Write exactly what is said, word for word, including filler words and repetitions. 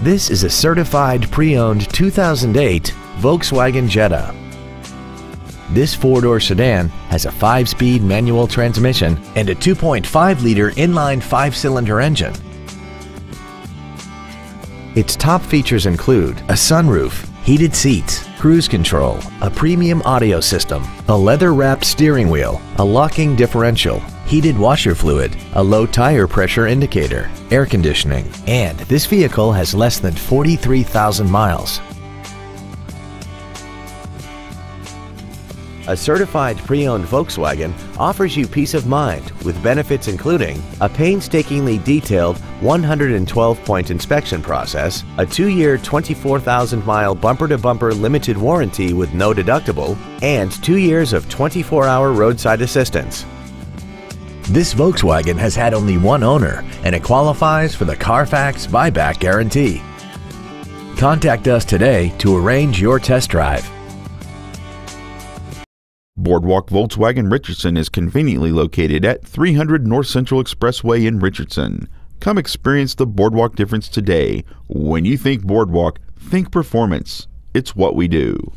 This is a certified pre-owned two thousand eight Volkswagen Jetta. This four-door sedan has a five-speed manual transmission and a two point five liter inline five-cylinder engine. Its top features include a sunroof, heated seats, cruise control, a premium audio system, a leather-wrapped steering wheel, a locking differential, heated washer fluid, a low tire pressure indicator, air conditioning, and this vehicle has less than forty-three thousand miles. A certified pre-owned Volkswagen offers you peace of mind with benefits including a painstakingly detailed one hundred twelve point inspection process, a two-year twenty-four thousand mile bumper-to-bumper limited warranty with no deductible, and two years of twenty-four hour roadside assistance. This Volkswagen has had only one owner and it qualifies for the Carfax buyback guarantee. Contact us today to arrange your test drive. Boardwalk Volkswagen Richardson is conveniently located at three hundred North Central Expressway in Richardson. Come experience the Boardwalk difference today. When you think Boardwalk, think performance. It's what we do.